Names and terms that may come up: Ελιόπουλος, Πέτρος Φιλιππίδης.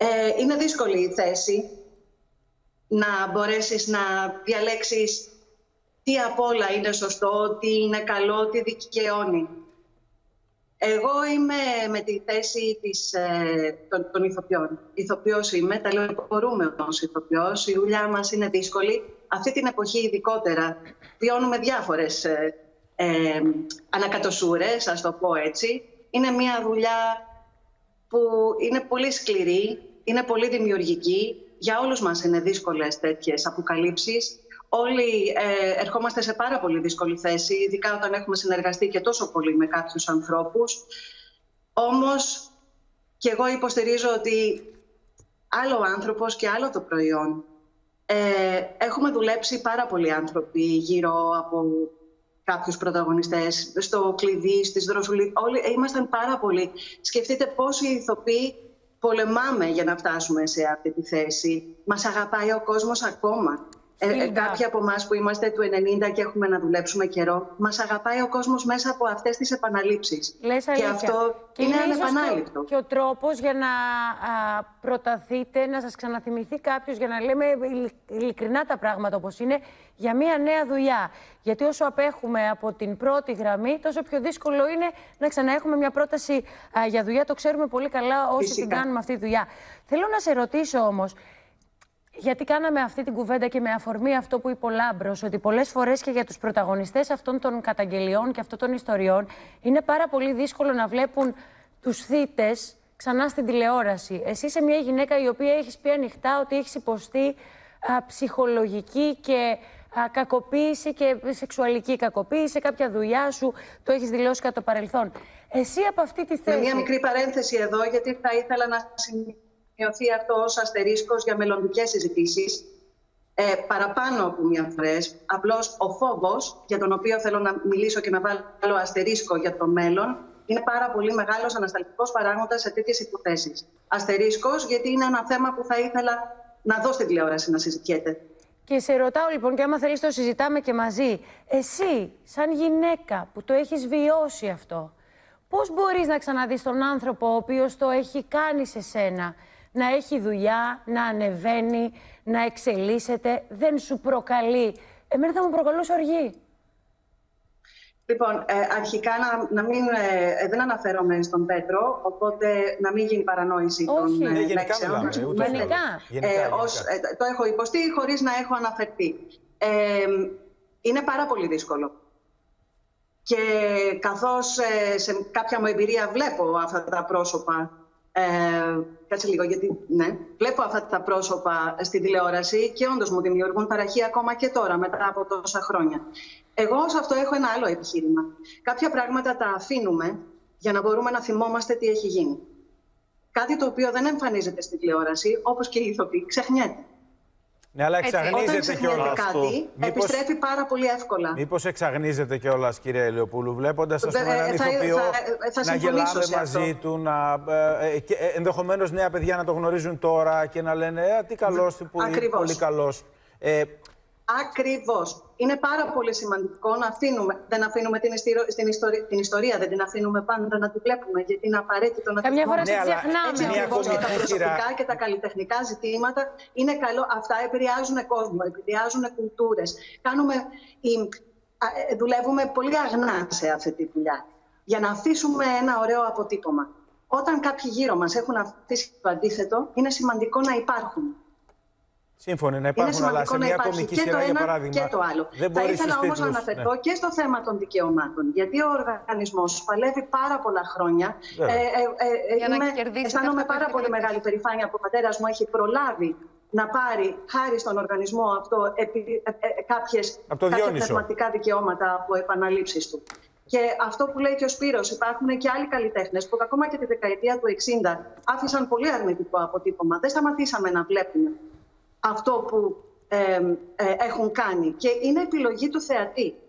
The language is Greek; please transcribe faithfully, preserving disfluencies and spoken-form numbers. Ε, είναι δύσκολη η θέση να μπορέσεις να διαλέξεις τι απ' όλα είναι σωστό, τι είναι καλό, τι δικαιώνει. Εγώ είμαι με τη θέση της, ε, των, των ηθοποιών. Ηθοποιός είμαι, τα λέω μπορούμε ως ηθοποιός. Η δουλειά μας είναι δύσκολη. Αυτή την εποχή ειδικότερα βιώνουμε διάφορες ε, ε, ανακατοσούρες, ας το πω έτσι. Είναι μια δουλειά που είναι πολύ σκληρή, είναι πολύ δημιουργική. Για όλους μας είναι δύσκολες τέτοιες αποκαλύψεις. Όλοι ε, ερχόμαστε σε πάρα πολύ δύσκολη θέση, ειδικά όταν έχουμε συνεργαστεί και τόσο πολύ με κάποιους ανθρώπους. Όμως, και εγώ υποστηρίζω ότι άλλο ο άνθρωπος και άλλο το προϊόν. Ε, έχουμε δουλέψει πάρα πολλοί άνθρωποι γύρω από κάποιους πρωταγωνιστές, στο κλειδί, στις δροσουλίδες. Όλοι ήμασταν πάρα πολλοί. Σκεφτείτε πόσοι ηθοποιοί πολεμάμε για να φτάσουμε σε αυτή τη θέση. Μας αγαπάει ο κόσμος ακόμα. Ε, κάποιοι από εμάς που είμαστε του ενενήντα και έχουμε να δουλέψουμε καιρό, μας αγαπάει ο κόσμος μέσα από αυτές τις επαναλήψεις. Λες αλήθεια. Και αυτό και είναι ανεπανάληπτο. Και ο τρόπος για να α, προταθείτε, να σας ξαναθυμηθεί κάποιος, για να λέμε ειλικρινά τα πράγματα όπως είναι, για μια νέα δουλειά. Γιατί όσο απέχουμε από την πρώτη γραμμή, τόσο πιο δύσκολο είναι να ξαναέχουμε μια πρόταση α, για δουλειά. Το ξέρουμε πολύ καλά όσοι Φυσικά. την κάνουμε αυτή τη δουλειά. Θέλω να σε ρωτήσω όμως. Γιατί κάναμε αυτή την κουβέντα και με αφορμή αυτό που είπε ο Λάμπρος, ότι πολλές φορές και για τους πρωταγωνιστές αυτών των καταγγελιών και αυτών των ιστοριών είναι πάρα πολύ δύσκολο να βλέπουν τους θύτες ξανά στην τηλεόραση. Εσύ είσαι μια γυναίκα η οποία έχεις πει ανοιχτά ότι έχεις υποστεί α, ψυχολογική και α, κακοποίηση και σεξουαλική κακοποίηση σε κάποια δουλειά σου, το έχεις δηλώσει κατά το παρελθόν. Εσύ από αυτή τη θέση. Με μια μικρή παρένθεση εδώ, γιατί θα ήθελα να συμμετέχω. Μειωθεί αυτό ως αστερίσκος για μελλοντικές συζητήσεις, ε, παραπάνω από μια φορές. Απλώς ο φόβος, για τον οποίο θέλω να μιλήσω και να βάλω αστερίσκο για το μέλλον, είναι πάρα πολύ μεγάλος ανασταλτικός παράγοντας σε τέτοιες υποθέσεις. Αστερίσκος, γιατί είναι ένα θέμα που θα ήθελα να δω στην τηλεόραση να συζητιέται. Και σε ρωτάω λοιπόν, και άμα θέλεις το συζητάμε και μαζί, εσύ σαν γυναίκα που το έχεις βιώσει αυτό, πώς μπορείς να ξαναδείς τον άνθρωπο ο οποίος το έχει κάνει σε σένα, να έχει δουλειά, να ανεβαίνει, να εξελίσσεται, δεν σου προκαλεί? Εμένα θα μου προκαλούσε οργή. Λοιπόν, ε, αρχικά να, να μην, ε, δεν αναφέρομαι στον Πέτρο, οπότε να μην γίνει παρανόηση των ε, λέξεων. Το έχω υποστεί χωρίς να έχω αναφερθεί. Ε, είναι πάρα πολύ δύσκολο. Και καθώς ε, σε κάποια μου εμπειρία βλέπω αυτά τα πρόσωπα Ε, κάτσε λίγο, γιατί ναι. Βλέπω αυτά τα πρόσωπα στη τηλεόραση και όντως μου δημιουργούν ταραχή ακόμα και τώρα, μετά από τόσα χρόνια. Εγώ σε αυτό έχω ένα άλλο επιχείρημα. Κάποια πράγματα τα αφήνουμε για να μπορούμε να θυμόμαστε τι έχει γίνει. Κάτι το οποίο δεν εμφανίζεται στη τηλεόραση, όπως και η ηθοποιή, ξεχνιέται. Ναι, αλλά εξαγνίζεται κιόλας. Κάτι μήπως, επιστρέφει πάρα πολύ εύκολα. Μήπως εξαγνίζεται κιόλας, κυρία Ελιοπούλου, βλέποντας ας πούμε έναν ηθοποιό να γελάμε μαζί αυτό. του, να, ε, και, ε, ενδεχομένως νέα παιδιά να το γνωρίζουν τώρα και να λένε ε, τι καλός, τι πολύ, πολύ καλός. Ε, Ακριβώς. Είναι πάρα πολύ σημαντικό να αφήνουμε, δεν αφήνουμε την, ιστοριο, στην ιστορία, την ιστορία, δεν την αφήνουμε πάντα να τη βλέπουμε, γιατί είναι απαραίτητο να τη βλέπουμε. Καμιά φορά ξεχνάμε. Έτσι ακριβώς τα προσωπικά και τα καλλιτεχνικά ζητήματα είναι καλό. Αυτά επηρεάζουν κόσμο, επηρεάζουν κουλτούρες. Κάνουμε, δουλεύουμε πολύ αγνά σε αυτή τη δουλειά, για να αφήσουμε ένα ωραίο αποτύπωμα. Όταν κάποιοι γύρω μας έχουν αφήσει το αντίθετο, είναι σημαντικό να υπάρχουν. Σύμφωνοι, να υπάρχουν, αλλά σε μια κομική σειρά, για παράδειγμα. Και το άλλο. Δεν θα ήθελα όμως να αναφερθώ ναι. και στο θέμα των δικαιωμάτων. Γιατί ο οργανισμός παλεύει πάρα πολλά χρόνια. Ε, ε, ε, ε, είμαι, αισθάνομαι πάρα πολύ πρέπει. μεγάλη περηφάνεια που ο πατέρας μου έχει προλάβει να πάρει, χάρη στον οργανισμό αυτό, επί, ε, ε, κάποιες πνευματικά δικαιώματα από επαναλήψεις του. Και αυτό που λέει και ο Σπύρος, υπάρχουν και άλλοι καλλιτέχνες που ακόμα και τη δεκαετία του εξήντα άφησαν πολύ αρνητικό αποτύπωμα. Δεν σταματήσαμε να βλέπουμε αυτό που ε, ε, έχουν κάνει. Και είναι επιλογή του θεατή.